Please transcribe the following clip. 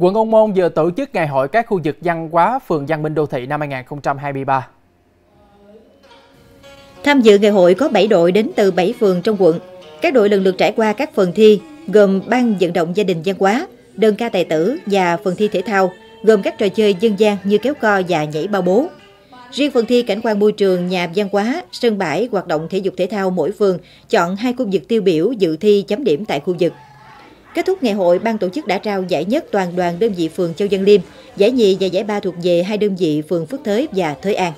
Quận Ô Môn vừa tổ chức ngày hội các khu vực văn hóa phường Văn Minh Đô Thị năm 2023. Tham dự ngày hội có 7 đội đến từ 7 phường trong quận. Các đội lần lượt trải qua các phần thi gồm ban vận động gia đình văn hóa, đơn ca tài tử và phần thi thể thao gồm các trò chơi dân gian như kéo co và nhảy bao bố. Riêng phần thi cảnh quan môi trường, nhà văn hóa, sân bãi, hoạt động thể dục thể thao mỗi phường chọn 2 khu vực tiêu biểu dự thi chấm điểm tại khu vực. Kết thúc ngày hội, ban tổ chức đã trao giải nhất toàn đoàn đơn vị phường Châu Văn Liêm, giải nhì và giải ba thuộc về 2 đơn vị phường Phước Thới và Thới An.